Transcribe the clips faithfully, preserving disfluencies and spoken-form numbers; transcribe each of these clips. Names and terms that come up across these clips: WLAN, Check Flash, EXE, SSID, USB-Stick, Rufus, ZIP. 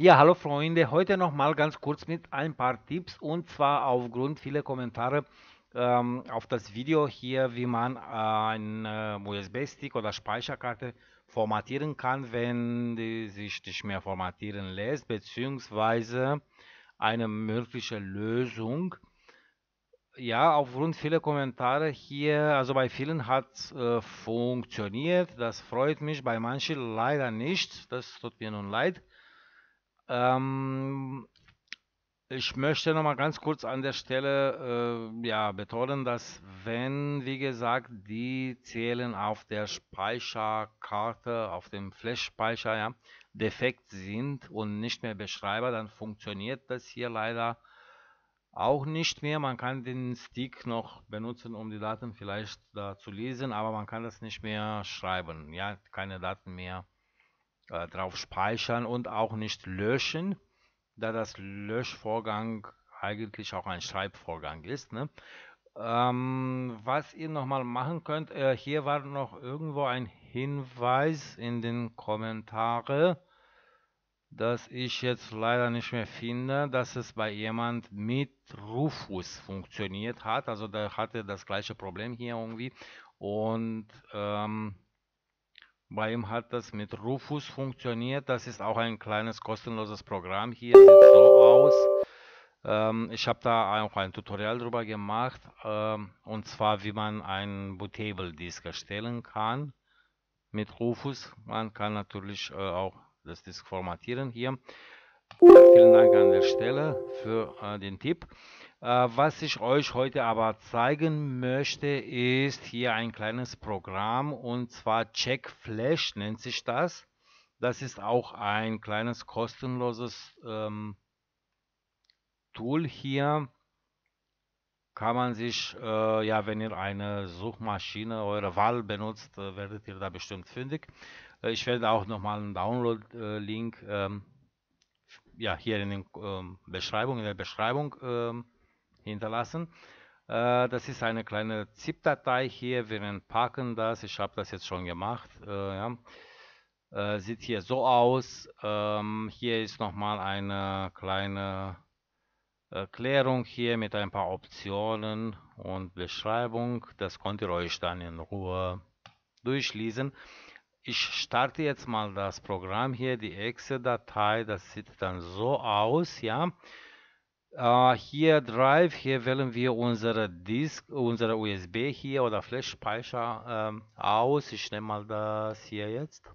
Ja, hallo Freunde, heute nochmal ganz kurz mit ein paar Tipps, und zwar aufgrund vieler Kommentare ähm, auf das Video hier, wie man äh, einen äh, U S B-Stick oder Speicherkarte formatieren kann, wenn die sich nicht mehr formatieren lässt, beziehungsweise eine mögliche Lösung. Ja, aufgrund vieler Kommentare hier, also bei vielen hat es äh, funktioniert, das freut mich, bei manchen leider nicht, das tut mir nun leid. Ich möchte noch mal ganz kurz an der Stelle äh, ja, betonen, dass wenn, wie gesagt, die Zellen auf der Speicherkarte, auf dem Flash-Speicher ja, defekt sind und nicht mehr beschreibbar, dann funktioniert das hier leider auch nicht mehr. Man kann den Stick noch benutzen, um die Daten vielleicht da zu lesen, aber man kann das nicht mehr schreiben, ja, keine Daten mehr drauf speichern und auch nicht löschen, da das Löschvorgang eigentlich auch ein Schreibvorgang ist, ne? Ähm, was ihr nochmal machen könnt, äh, hier war noch irgendwo ein Hinweis in den Kommentaren, dass ich jetzt leider nicht mehr finde, dass es bei jemand mit Rufus funktioniert hat, also der hatte das gleiche Problem hier irgendwie, und ähm, bei ihm hat das mit Rufus funktioniert. Das ist auch ein kleines kostenloses Programm. Hier sieht es so aus. Ähm, ich habe da auch ein Tutorial drüber gemacht. Ähm, und zwar, wie man einen Bootable Disk erstellen kann mit Rufus. Man kann natürlich äh, auch das Disk formatieren hier. Vielen Dank an der Stelle für äh, den Tipp. Äh, was ich euch heute aber zeigen möchte, ist hier ein kleines Programm, und zwar Check Flash nennt sich das. Das ist auch ein kleines kostenloses ähm, Tool hier. Kann man sich, äh, ja, wenn ihr eine Suchmaschine eurer Wahl benutzt, äh, werdet ihr da bestimmt fündig. Äh, ich werde auch nochmal einen Download-Link äh, ja, hier in, den, ähm, Beschreibung, in der Beschreibung ähm, hinterlassen. Äh, das ist eine kleine ZIP-Datei hier. Wir entpacken das. Ich habe das jetzt schon gemacht. Äh, ja. äh, sieht hier so aus. Ähm, hier ist nochmal eine kleine Erklärung hier mit ein paar Optionen und Beschreibung. Das könnt ihr euch dann in Ruhe durchlesen. Ich starte jetzt mal das Programm hier, die Exe-Datei, das sieht dann so aus, ja. Äh, hier Drive, hier wählen wir unsere Disk, unsere U S B hier oder Flash-Speicher ähm, aus. Ich nehme mal das hier jetzt.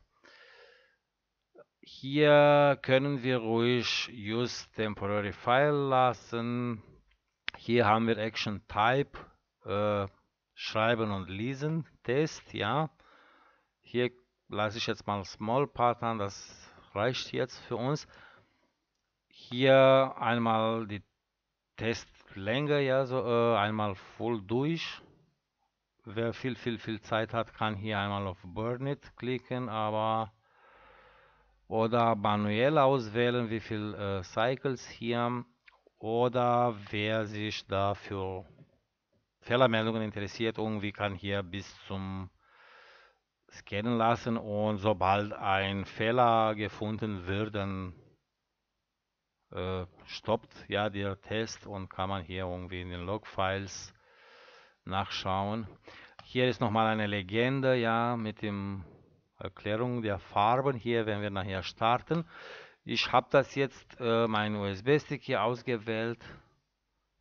Hier können wir ruhig Use Temporary File lassen. Hier haben wir Action Type, äh, Schreiben und Lesen, Test, ja. Hier lasse ich jetzt mal Small Part an, das reicht jetzt für uns. Hier einmal die Testlänge, ja, so äh, einmal voll durch. Wer viel, viel, viel Zeit hat, kann hier einmal auf Burn It klicken, aber oder manuell auswählen, wie viel äh, Cycles hier, oder wer sich dafür Fehlermeldungen interessiert, irgendwie kann hier bis zum scannen lassen, und sobald ein Fehler gefunden wird, dann äh, stoppt ja der Test und kann man hier irgendwie in den Logfiles nachschauen. Hier ist nochmal eine Legende, ja, mit dem Erklärung der Farben hier, wenn wir nachher starten. Ich habe das jetzt äh, meinen U S B-Stick hier ausgewählt,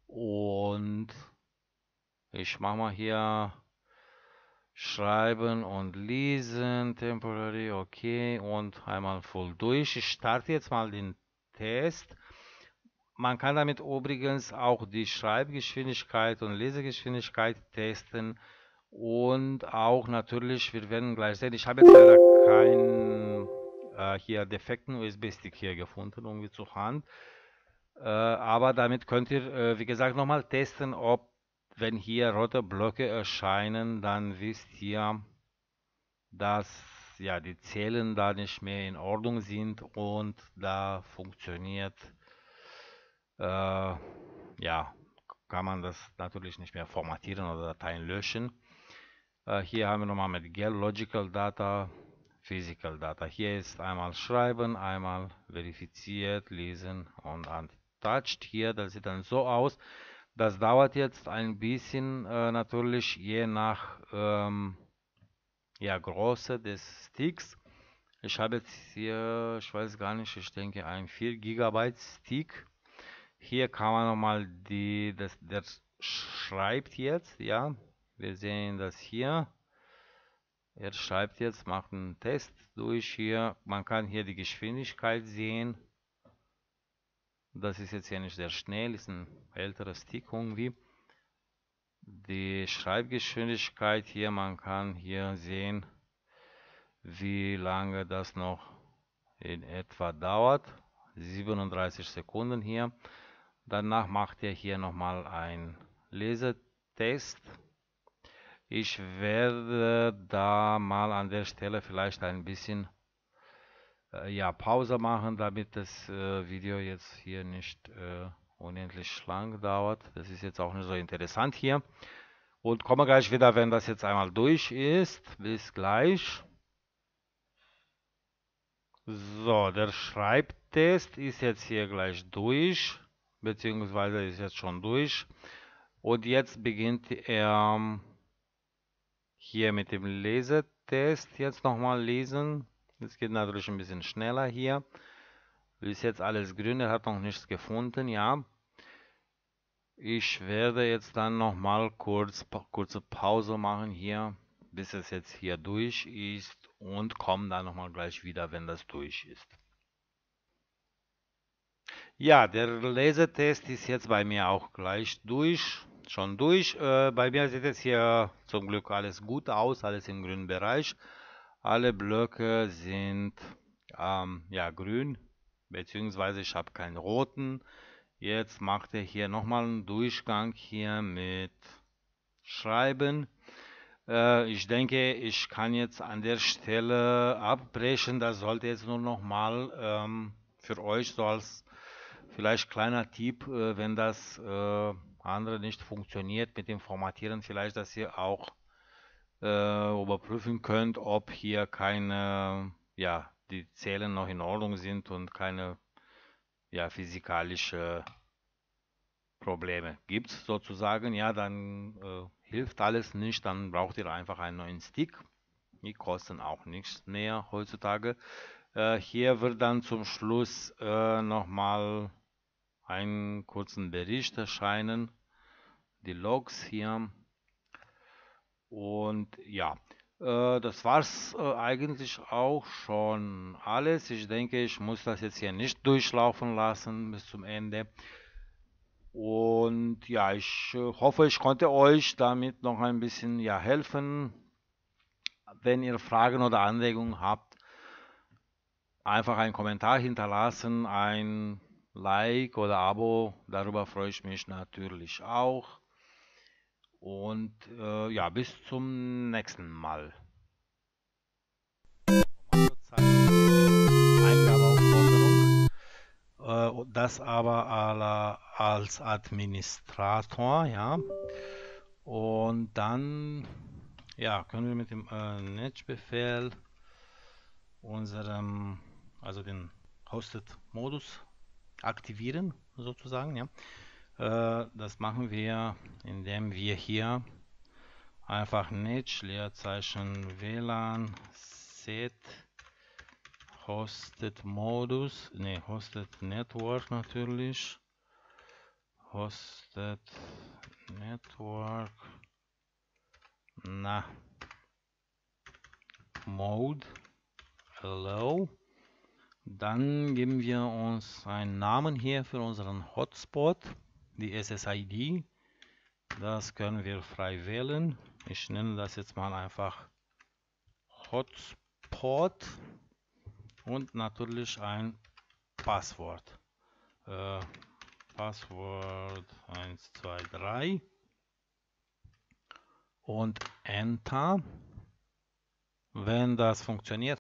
und ich mache mal hier Schreiben und Lesen, Temporary, okay, und einmal voll durch. Ich starte jetzt mal den Test. Man kann damit übrigens auch die Schreibgeschwindigkeit und Lesegeschwindigkeit testen, und auch natürlich, wir werden gleich sehen, ich habe jetzt leider keinen äh, hier defekten U S B-Stick hier gefunden, irgendwie zur Hand. Äh, aber damit könnt ihr, äh, wie gesagt, nochmal testen, ob wenn hier rote Blöcke erscheinen, dann wisst ihr, dass ja, die Zellen da nicht mehr in Ordnung sind, und da funktioniert, äh, ja, kann man das natürlich nicht mehr formatieren oder Dateien löschen. Äh, hier haben wir nochmal mit Gel Logical Data Physical Data. Hier ist einmal schreiben, einmal verifiziert, lesen und untouched. Hier, das sieht dann so aus. Das dauert jetzt ein bisschen, äh, natürlich je nach ähm, ja, Größe des Sticks. Ich habe jetzt hier, ich weiß gar nicht, ich denke ein vier Gigabyte Stick. Hier kann man nochmal die, das, der schreibt jetzt, ja, wir sehen das hier. Er schreibt jetzt, macht einen Test durch hier. Man kann hier die Geschwindigkeit sehen. Das ist jetzt ja nicht sehr schnell, ist ein älterer Stick irgendwie. Die Schreibgeschwindigkeit hier, man kann hier sehen, wie lange das noch in etwa dauert. siebenunddreißig Sekunden hier. Danach macht er hier nochmal einen Lesetest. Ich werde da mal an der Stelle vielleicht ein bisschen äh, ja, Pause machen, damit das äh, Video jetzt hier nicht äh, unendlich lang dauert. Das ist jetzt auch nicht so interessant hier. Und komme gleich wieder, wenn das jetzt einmal durch ist. Bis gleich. So, der Schreibtest ist jetzt hier gleich durch, beziehungsweise ist jetzt schon durch. Und jetzt beginnt er... Hier mit dem Lesetest jetzt nochmal lesen. Es geht natürlich ein bisschen schneller hier. Ist jetzt alles grün, er hat noch nichts gefunden, ja. Ich werde jetzt dann nochmal kurz, kurze Pause machen hier, bis es jetzt hier durch ist und komme dann nochmal gleich wieder, wenn das durch ist. Ja, der Lesetest ist jetzt bei mir auch gleich durch. Schon durch. Äh, bei mir sieht es hier zum Glück alles gut aus, alles im grünen Bereich. Alle Blöcke sind ähm, ja, grün, beziehungsweise ich habe keinen roten. Jetzt macht er hier nochmal einen Durchgang hier mit Schreiben. Äh, ich denke, ich kann jetzt an der Stelle abbrechen. Das sollte jetzt nur nochmal ähm, für euch so als vielleicht kleiner Tipp, äh, wenn das... Äh, andere nicht funktioniert mit dem Formatieren, vielleicht, dass ihr auch äh, überprüfen könnt, ob hier keine, ja, die Zellen noch in Ordnung sind und keine, ja, physikalische Probleme gibt es sozusagen. Ja, dann äh, hilft alles nicht, dann braucht ihr einfach einen neuen Stick. Die kosten auch nichts mehr heutzutage. Äh, hier wird dann zum Schluss äh, nochmal einen kurzen Bericht erscheinen, die Logs hier, und ja, äh, das war's äh, eigentlich auch schon alles. Ich denke, ich muss das jetzt hier nicht durchlaufen lassen bis zum Ende, und ja, ich äh, hoffe, ich konnte euch damit noch ein bisschen ja helfen. Wenn ihr Fragen oder Anregungen habt, einfach einen Kommentar hinterlassen, ein Like oder Abo, darüber freue ich mich natürlich auch. Und äh, ja, bis zum nächsten Mal. Äh, das aber als Administrator, ja. Und dann ja, können wir mit dem äh, Netbefehl unserem, also den Hosted-Modus aktivieren sozusagen, ja. Äh, das machen wir, indem wir hier einfach net Leerzeichen W LAN set hosted modus, ne, hosted network natürlich, hosted network na mode hello. Dann geben wir uns einen Namen hier für unseren Hotspot, die S S I D. Das können wir frei wählen. Ich nenne das jetzt mal einfach Hotspot und natürlich ein Passwort. Äh, Passwort eins zwei drei und Enter. Wenn das funktioniert,